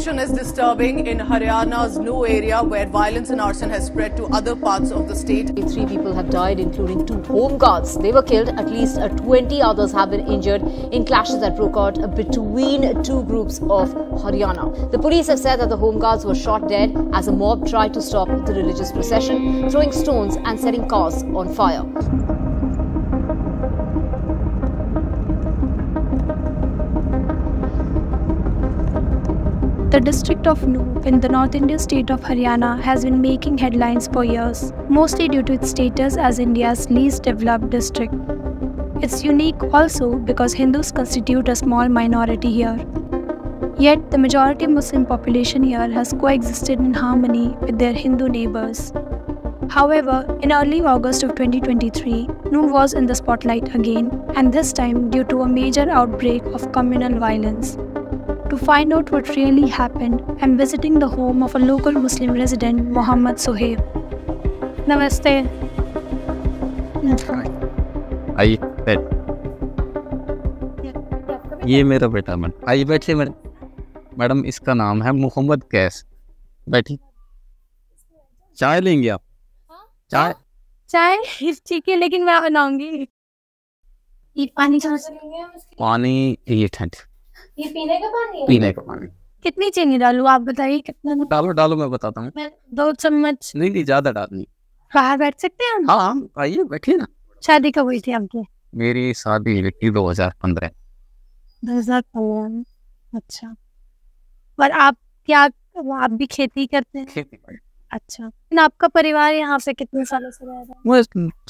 Situation is disturbing in Haryana's Nuh area where violence and arson has spread to other parts of the state. 3 people have died, including 2 home guards. They were killed. At least 20 others have been injured in clashes that broke out between 2 groups of Haryana. The police have said that the home guards were shot dead as a mob tried to stop the religious procession, throwing stones and setting cars on fire. The district of Nuh in the North Indian state of Haryana has been making headlines for years, mostly due to its status as India's least developed district. It's unique also because Hindus constitute a small minority here. Yet, the majority Muslim population here has coexisted in harmony with their Hindu neighbors. However, in early August of 2023, Nuh was in the spotlight again, and this time due to a major outbreak of communal violence. To find out what really happened, I'm visiting the home of a local Muslim resident, Mohammad Soheb. Namaste. आइए बैठ। ये मेरा बेटा madam, आइए बैठिए madam. इसका नाम है मोहम्मद कैस। बैठी। चाय लेंगे आप? चाय चाय ठीक है, लेकिन मैं बनाऊंगी। पानी कहाँ से लेंगे? पानी ये ठंड, ये पीने का पानी है? पीने का पानी। कितनी चीनी डालू आप बताइए? कितना डालो? डालो, मैं बताता हूँ। 2 चम्मच। नहीं ज्यादा डालनी। बाहर बैठ सकते हैं? हाँ, आइए बैठिए ना। शादी कब हुई थी आपकी? मेरी शादी 2015। 2015। अच्छा, पर आप क्या आप भी खेती करते हैं? खेती। अच्छा, आपका परिवार यहाँ पे कितने सालों से रह रहा है? मैं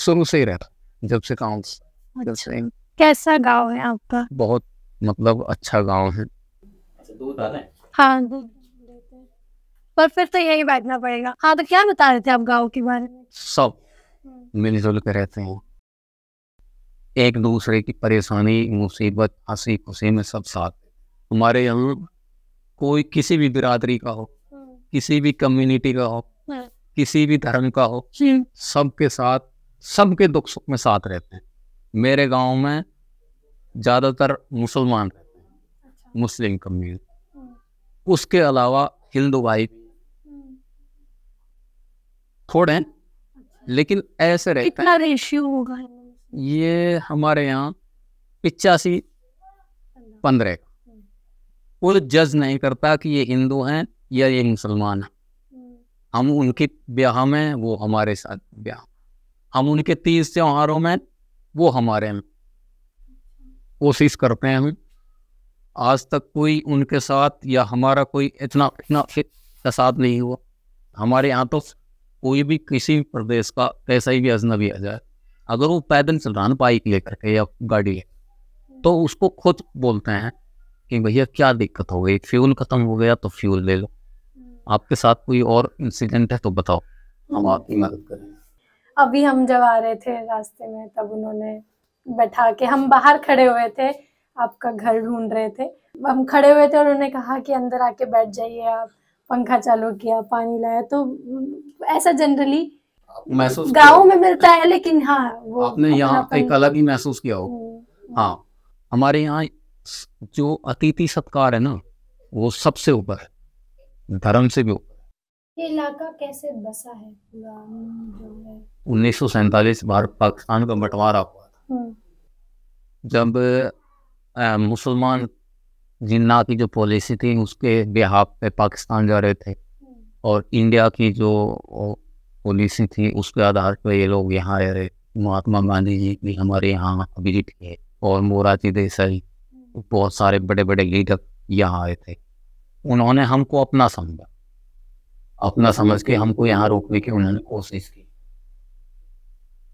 शुरू से ही रह रहा, जब से गाँव। कैसा गाँव है आपका? बहुत मतलब अच्छा गांव है। दूध आना है? हाँ, दूध। पर फिर तो यही बैठना पड़ेगा। हाँ, तो क्या बता रहे थे आप गांव के बारे में? सब मिलजुल कर रहते हैं, एक दूसरे की परेशानी मुसीबत हंसी खुशी में सब साथ। हमारे यहाँ कोई किसी भी बिरादरी का हो, किसी भी कम्युनिटी का हो, किसी भी धर्म का हो, सबके साथ सबके दुख सुख में साथ रहते हैं। मेरे गाँव में ज़्यादातर मुसलमान रहते हैं। अच्छा। मुस्लिम कम्युनिटी, उसके अलावा हिंदू भाई थोड़े हैं। अच्छा। लेकिन ऐसे रहते हैं। कितना रेशियो होगा ये हमारे यहाँ? 85-15। कोई जज नहीं करता कि ये हिंदू हैं या ये मुसलमान हैं। हम उनके ब्याह में, वो हमारे साथ ब्याह। हम उनके 30 त्योहारों में, वो हमारे में। कोशिश करते हैं हम। आज तक कोई उनके साथ या हमारा कोई इतना साथ नहीं हुआ। हमारे यहाँ तो कोई भी किसी भी प्रदेश का कैसा ही भी अजनबी आ जाए, अगर वो पैदल चल रहा है बाइक लेकर के या गाड़ी लेकर, तो उसको खुद बोलते हैं कि भैया क्या दिक्कत हो गई, फ्यूल खत्म हो गया तो फ्यूल ले लो, आपके साथ कोई और इंसिडेंट है तो बताओ, हम आपकी मदद करें। अभी हम जब आ रहे थे रास्ते में, तब उन्होंने बैठा के, हम बाहर खड़े हुए थे, आपका घर ढूंढ रहे थे, हम खड़े हुए थे और उन्होंने कहा कि अंदर आके बैठ जाइए आप। पंखा चालू किया, पानी लाया। तो ऐसा जनरली महसूस गाँव में मिलता है, लेकिन हाँ वो आपने यहाँ एक अलग ही महसूस किया हो। हाँ, हमारे यहाँ जो अतिथि सत्कार है ना, वो सबसे ऊपर है, धर्म से भी ऊपर। ये इलाका कैसे बसा है पूरा? 1947 भारत पाकिस्तान का बंटवारा, जब मुसलमान जिन्ना की जो पॉलिसी थी उसके बिहाफ पे पाकिस्तान जा रहे थे, और इंडिया की जो पॉलिसी थी उसके आधार पर ये लोग यहाँ रह रहे। महात्मा गांधी जी भी हमारे यहाँ विजिट किए, और मोरारजी देसाई, बहुत सारे बड़े बड़े लीडर यहाँ आए थे। उन्होंने हमको अपना समझा, अपना समझ के हमको यहाँ रोकने की उन्होंने कोशिश की।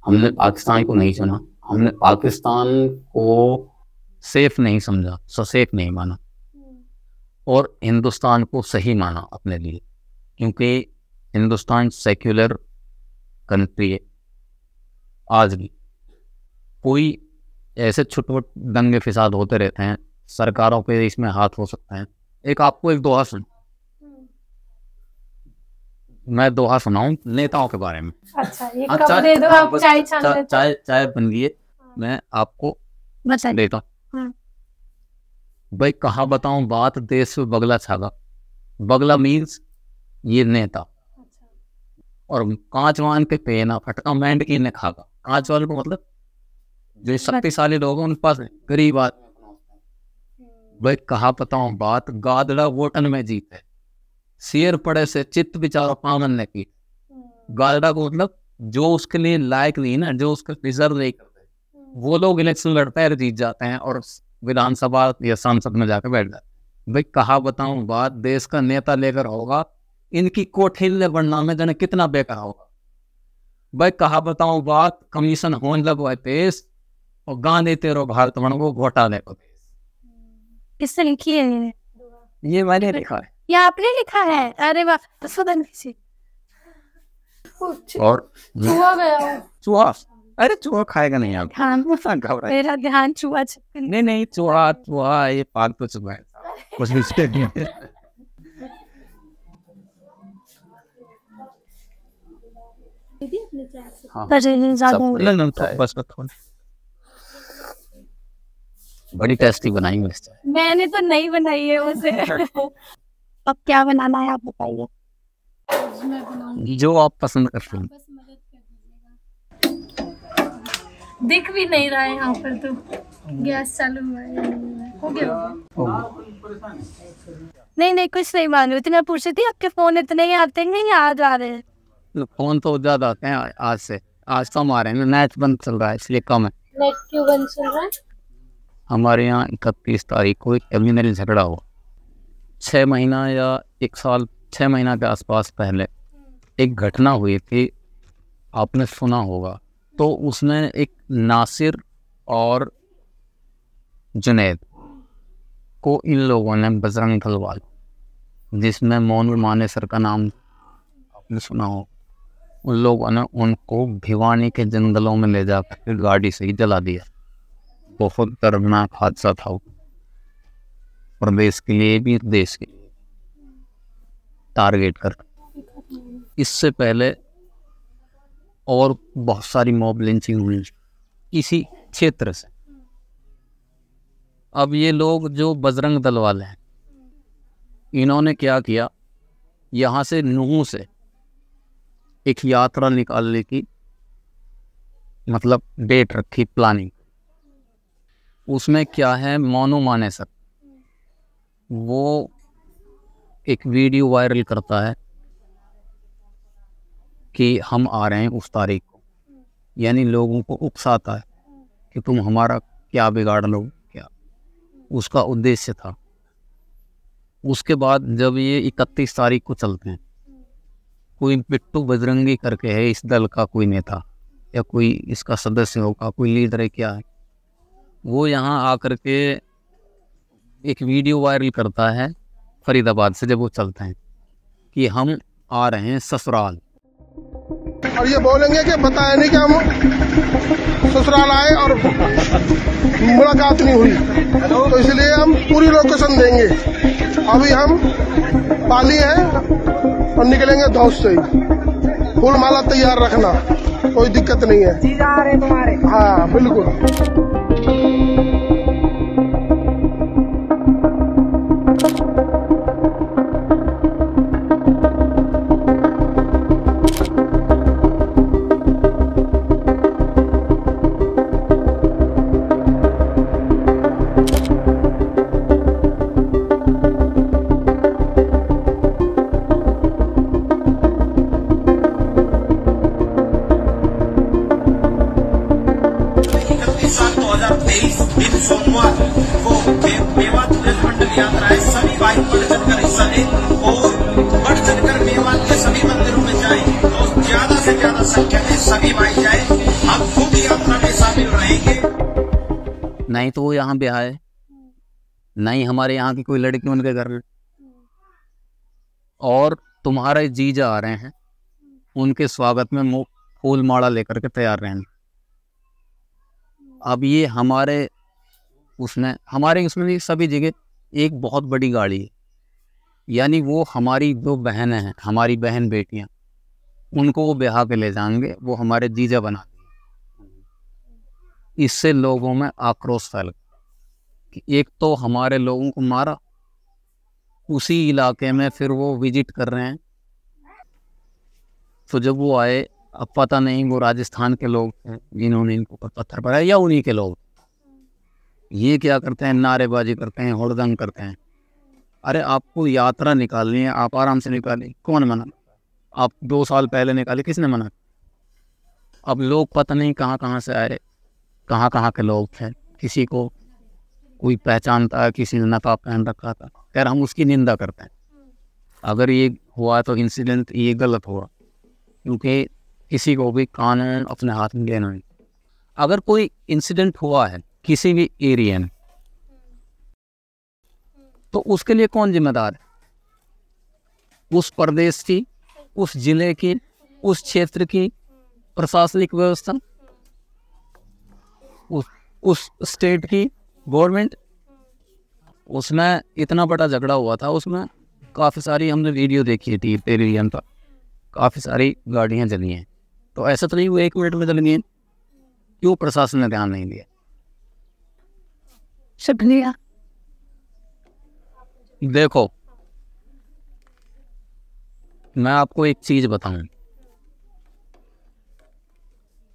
हमने पाकिस्तान को नहीं चुना, हमने पाकिस्तान को सेफ नहीं समझा, ससेफ नहीं माना, और हिंदुस्तान को सही माना अपने लिए, क्योंकि हिंदुस्तान सेक्युलर कंट्री है। आज भी कोई ऐसे छुटपुट दंगे फसाद होते रहते हैं, सरकारों के इसमें हाथ हो सकते हैं। एक आपको एक दोहा सुन, मैं दोहा सुनाऊं नेताओं के बारे में? अच्छा, ये कब दे दो आप? चाय बन गई है, मैं आपको देता हूँ। भाई कहाँ बताऊं बात, देश में बगला छागा, बगला मीन्स ये नेता। अच्छा। और कांचवान पे पेना फटका मैंड की ने खागा। कांचवान को मतलब जो शक्तिशाली लोग हैं उनके पास गरीब आदमी। भाई कहा पता हूँ बात, गादड़ा वोटन में जीत है, शेर पड़े से चित्त विचार पावन ने की। गादड़ा को मतलब जो उसके लिए लायक नहीं ना, जो उसका डिजर्व नहीं करते वो लोग इलेक्शन लड़ते हैं और जीत जाते हैं और विधानसभा या सांसद में जाकर बैठ जाते हैं। भाई कहा बताऊं बात, देश का नेता लेकर होगा, इनकी कोठिल्ले बदनाम में जाने कितना बेकार होगा। भाई कहा बताऊं बात, कमीशन होने लगो है पेश और गांधी तेरो भारत बन को घोटाले को पेश। किसने लिखी है ये? मैंने लिखा है। ये आपने लिखा है? अरे वाह, सदन किसी और चूहा गया। चूहा? अरे चूहा खाएगा नहीं आप। मेरा ध्यान चूहा नहीं नहीं चूहा चूहा ये पाल तो चूहा है कुछ नहीं है। हाँ। बड़ी टेस्टी बनाई मैंने, तो नहीं बनाई है उसे। अब क्या बनाना है आप बताइए, जो आप पसंद करते हैं। दिख भी नहीं रहा है यहाँ पर, तो गैस चालू हुआ है। हो गया? नहीं नहीं कुछ नहीं मालूम। इतना पूछ रही थी आपके फोन इतने ही आते हैं या आज आ रहे हैं? फोन तो ज्यादा आते हैं आज से, आज कम आ रहे हैं। नेट बंद चल रहा है इसलिए कम है। नेट क्यों बंद चल रहा है? हमारे यहाँ 31 तारीख को कम्युनल झगड़ा हुआ। 6 महीना या 1 साल 6 महीना के आसपास पहले एक घटना हुई थी, आपने सुना होगा। तो उसने एक नासिर और जुनैद को इन लोगों ने बजरंग दल वालों, जिसमें मोनू मानेसर का नाम आपने सुना हो, उन लोगों ने उनको भिवानी के जंगलों में ले जाकर गाड़ी से ही जला दिया। बहुत दर्दनाक हादसा था वो, प्रदेश के लिए भी देश के लिए टारगेट कर। इससे पहले और बहुत सारी मॉब लिंचिंग हुई इसी क्षेत्र से। अब ये लोग जो बजरंग दल वाले हैं, इन्होंने क्या किया, यहाँ से नूह से एक यात्रा निकालने की मतलब डेट रखी, प्लानिंग। उसमें क्या है, मोनू मानेसर वो एक वीडियो वायरल करता है कि हम आ रहे हैं उस तारीख को, यानी लोगों को उकसाता है कि तुम हमारा क्या बिगाड़ लो क्या, उसका उद्देश्य था। उसके बाद जब ये 31 तारीख को चलते हैं, कोई पिट्टू बजरंगी करके है इस दल का कोई नेता या कोई इसका सदस्य होगा, कोई लीडर है क्या है, वो यहाँ आकर के एक वीडियो वायरल करता है फरीदाबाद से जब वो चलते हैं कि हम आ रहे हैं ससुराल, और ये बोलेंगे कि बताया नहीं कि हम ससुराल आए और मुलाकात नहीं हुई, तो इसलिए हम पूरी लोकेशन देंगे। अभी हम पाली हैं और निकलेंगे धौस से ही। फूल माला तैयार रखना, कोई दिक्कत नहीं है। चीज आ रहे तुम्हारे? हाँ बिल्कुल। नहीं तो वो यहाँ पे आए, नहीं हमारे यहाँ की कोई लड़की उनके घर में, और तुम्हारे जीजा आ रहे हैं उनके स्वागत में मुँह फूल माला लेकर के तैयार रहेंगे। अब ये हमारे उसने हमारे इसमें भी सभी जगह एक बहुत बड़ी गाड़ी है, यानी वो हमारी दो बहनें हैं, हमारी बहन बेटियाँ, उनको वो ब्याह के ले जाएंगे, वो हमारे जीजा बना। इससे लोगों में आक्रोश फैल गया कि एक तो हमारे लोगों को मारा उसी इलाके में फिर वो विजिट कर रहे हैं। तो जब वो आए, अब पता नहीं वो राजस्थान के लोग थे जिन्होंने इनको ऊपर पत्थर पड़ा या उन्हीं के लोग। ये क्या करते हैं, नारेबाजी करते हैं, हुड़दंग करते हैं। अरे आपको यात्रा निकालनी है, आप आराम से निकालें, कौन मना? आप 2 साल पहले निकाले, किसने मना? अब लोग पता नहीं कहाँ कहाँ से आए, कहाँ कहाँ के लोग थे। किसी को कोई पहचानता है, किसी ने नकाब पहन रखा था। खैर, हम उसकी निंदा करते हैं। अगर ये हुआ तो इंसिडेंट ये गलत हुआ, क्योंकि किसी को भी कानून अपने हाथ में लेना है। अगर कोई इंसिडेंट हुआ है किसी भी एरिया में, तो उसके लिए कौन जिम्मेदार है? उस प्रदेश की, उस जिले की, उस क्षेत्र की प्रशासनिक व्यवस्था, उस स्टेट की गवर्नमेंट। उसमें इतना बड़ा झगड़ा हुआ था, उसमें काफ़ी सारी हमने वीडियो देखी थी टेलीविजन पर, काफ़ी सारी गाड़ियाँ जली हैं। तो ऐसा तो नहीं हुआ 1 मिनट में जल गई, क्यों प्रशासन ने ध्यान नहीं दिया? सब लिया। देखो, मैं आपको एक चीज बताऊं,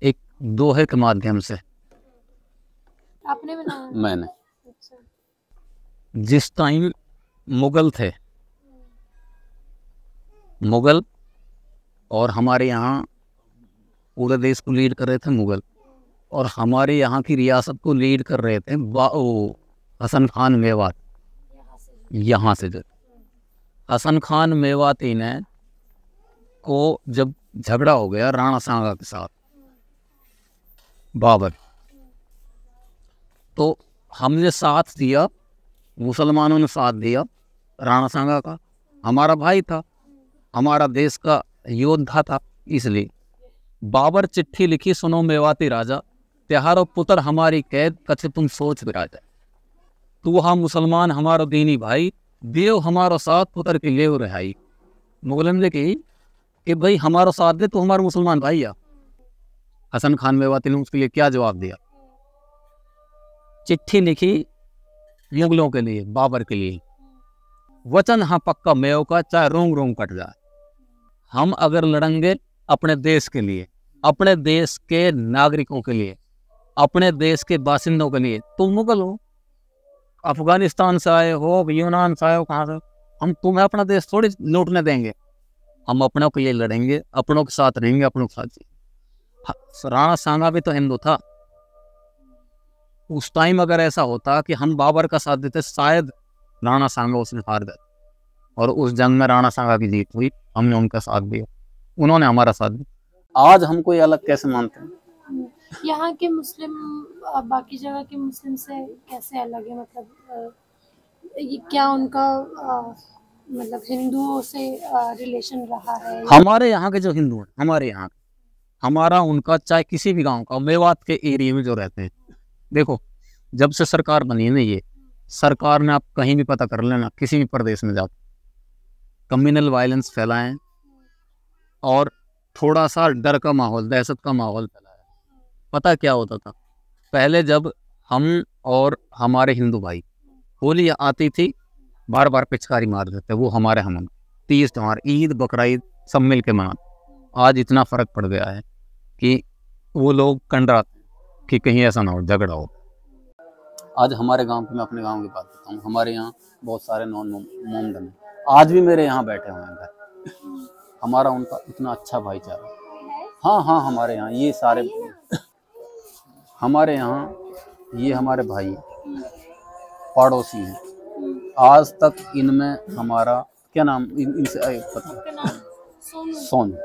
एक दोहे के माध्यम से। आपने बनाया? मैंने। अच्छा। जिस टाइम मुगल थे, मुगल, और हमारे यहाँ पूरे देश को लीड कर रहे थे मुगल, और हमारे यहाँ की रियासत को लीड कर रहे थे हसन खान मेवात। यहाँ से जो हसन खान मेवाती ने को जब झगड़ा हो गया राणा सांगा के साथ, बाबर, तो हमने साथ दिया, मुसलमानों ने साथ दिया राणा सांगा का। हमारा भाई था, हमारा देश का योद्धा था। इसलिए बाबर चिट्ठी लिखी, सुनो मेवाती राजा, त्यारो पुत्र हमारी कैद, कछ तुम सोच विराजा। तू हा मुसलमान हमारो दीनी भाई, देव हमारो साथ पुत्र के लेव रहाई। मुगलों ने कही कि भाई हमारो साथ दे, तू हमारा मुसलमान भाई आ। हसन खान मेवाती ने उसके लिए क्या जवाब दिया? चिट्ठी लिखी मुगलों के लिए, बाबर के लिए, वचन हाँ पक्का मेव का, चाहे रोंग रोंग कट जाए। हम अगर लड़ेंगे अपने देश के लिए, अपने देश के नागरिकों के लिए, अपने देश के बासिंदों के लिए। तुम मुगल हो, अफगानिस्तान से आए हो, यूनान से आए हो, कहाँ से, हम तुम्हें अपना देश थोड़ी लूटने देंगे। हम अपनों के लिए लड़ेंगे, अपनों के साथ रहेंगे, अपनों के साथ। राणा सांगा भी तो हिंदू था। उस टाइम अगर ऐसा होता कि हम बाबर का साथ देते, शायद राणा सांगा उसने हार दिया, और उस जंग में राणा सांगा की जीत हुई। हमने उनका साथ दिया, उन्होंने हमारा साथ दिया। आज हमको ये अलग कैसे मानते हैं? यहाँ के मुस्लिम बाकी जगह के मुस्लिम से कैसे अलग है? मतलब ये क्या उनका मतलब हिंदुओं से रिलेशन रहा है? हमारे यहाँ के जो हिंदू हैं, हमारे यहाँ, हमारा उनका, चाहे किसी भी गांव का, मेवात के एरिया में जो रहते हैं। देखो, जब से सरकार बनी है ना, ये सरकार ने, आप कहीं भी पता कर लेना, किसी भी प्रदेश में जाकर कम्युनल वायलेंस फैलाएं और थोड़ा सा डर का माहौल, दहशत का माहौल फैलाएं। पता क्या होता था पहले, जब हम और हमारे हिंदू भाई होली आती थी, बार बार पिचकारी मार देते, वो हमारे हम तीज त्योहार, ईद, बकरा ईद सब मिल के मनाते। आज इतना फ़र्क पड़ गया है कि वो लोग कंडराते कि कहीं ऐसा ना हो, झगड़ा हो। आज हमारे गांव की, मैं अपने गांव की बात करता हूँ, हमारे यहाँ बहुत सारे नॉन मोमडन हैं, आज भी मेरे यहाँ बैठे हुए हैं घर। हमारा उनका इतना अच्छा भाईचारा। हाँ हाँ, हमारे यहाँ ये सारे, हमारे यहाँ ये हमारे भाई पड़ोसी हैं। आज तक इनमें हमारा क्या नाम, इनसे पता सोनू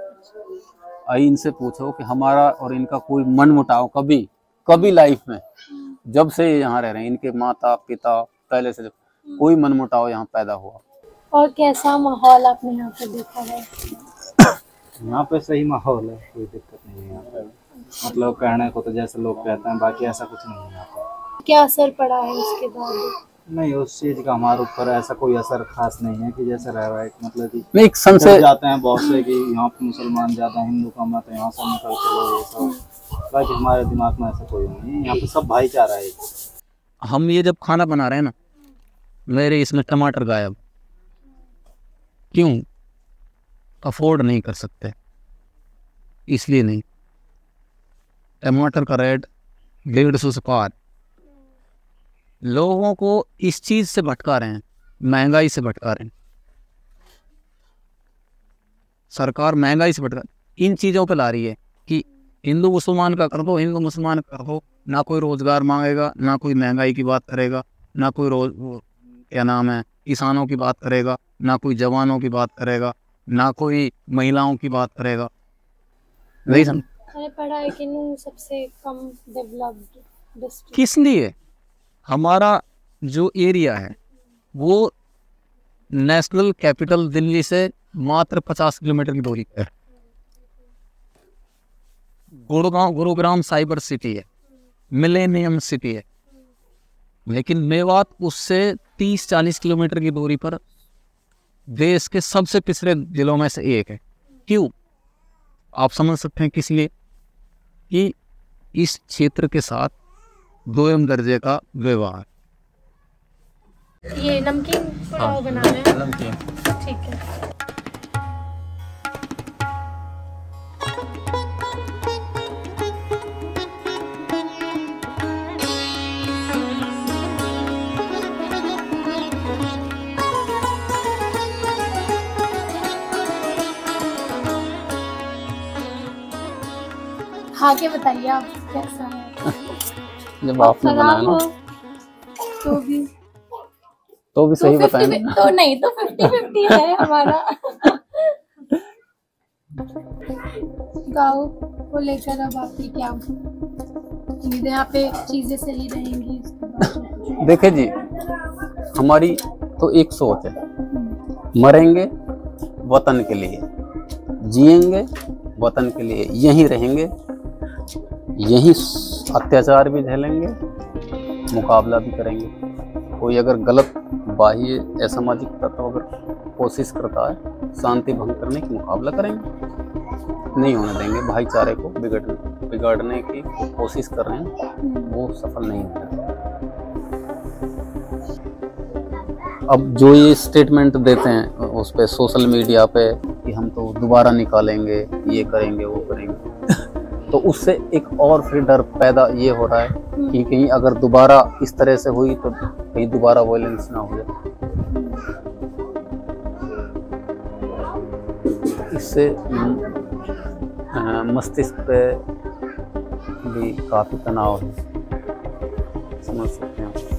आई, इनसे पूछो कि हमारा और इनका कोई मन मुटाव कभी कभी लाइफ में, जब से ये यहाँ रह रहे हैं, इनके माता पिता पहले से कोई मन मुटाव यहाँ पैदा हुआ? और कैसा माहौल आपने यहाँ पे देखा है? यहाँ पे सही माहौल है, कोई दिक्कत नहीं है यहाँ पे। मतलब कहने को तो जैसे लोग कहते हैं, बाकी ऐसा कुछ नहीं है। क्या असर पड़ा है उसके बाद? नहीं, उस चीज का हमारे ऊपर ऐसा कोई असर खास नहीं है कि जैसे राइट, मतलब कि एक संशय जाते हैं बहुत से कि यहाँ पे मुसलमान ज्यादा, हिंदू कम है, तो यहाँ से निकल चलो, ये सब। बाकी हमारे दिमाग में ऐसा कोई नहीं, यहाँ पे सब भाईचारा है। हम ये जब खाना बना रहे हैं ना, मेरे इसमें टमाटर गायब, क्यों अफोर्ड नहीं कर सकते, इसलिए नहीं। टमाटर का रेट 150 से पार। लोगों को इस चीज़ से भटका रहे हैं, महंगाई से भटका रहे हैं, सरकार महंगाई से भटका इन चीज़ों पर ला रही है कि हिंदू मुसलमान का कर दो, हिंदू मुसलमान का कर दो, ना कोई रोज़गार मांगेगा, ना कोई महंगाई की बात करेगा, ना कोई किसानों की बात करेगा, ना कोई जवानों की बात करेगा, ना कोई महिलाओं की बात करेगा। पढ़ा है कि नूह सबसे कम डेवलप्ड डिस्ट्रिक्ट किस लिए? हमारा जो एरिया है वो नेशनल कैपिटल दिल्ली से मात्र 50 किलोमीटर की दूरी पर गुरुग्राम साइबर सिटी है, मिलेनियम सिटी है, लेकिन मेवात उससे 30-40 किलोमीटर की दूरी पर देश के सबसे पिछड़े जिलों में से एक है। क्यों? आप समझ सकते हैं किस लिए? कि इस क्षेत्र के साथ 2 दर्जे का व्यवहार। ये नमकीन पुलाव बना रहे हैं। नमकीन, ठीक है। आगे बताइए आप कैसा है? जब आपने बनाया ना तो भी सही बताया ना, तो नहीं तो 50-50 है हमारा। गाँव को लेकर अब आपकी क्या उम्मीद है? यहाँ पे चीजें सही रहेंगी? देखे जी, हमारी तो एक सोच है, मरेंगे वतन के लिए, जिएंगे वतन के लिए, यहीं रहेंगे, यही अत्याचार भी झेलेंगे, मुकाबला भी करेंगे। कोई अगर गलत बाह्य असामाजिक तत्व अगर कोशिश करता है शांति भंग करने की, मुकाबला करेंगे, नहीं होने देंगे। भाईचारे को बिगाड़ने की कोशिश कर रहे हैं, वो सफल नहीं होगा। अब जो ये स्टेटमेंट देते हैं उस पर सोशल मीडिया पे कि हम तो दोबारा निकालेंगे, ये करेंगे, वो करेंगे, तो उससे एक और फिर डर पैदा ये हो रहा है कि कहीं अगर दोबारा इस तरह से हुई तो कहीं दोबारा वायलेंस ना हो जाए। इससे मस्तिष्क पे भी काफ़ी तनाव है, समझ सकते हैं।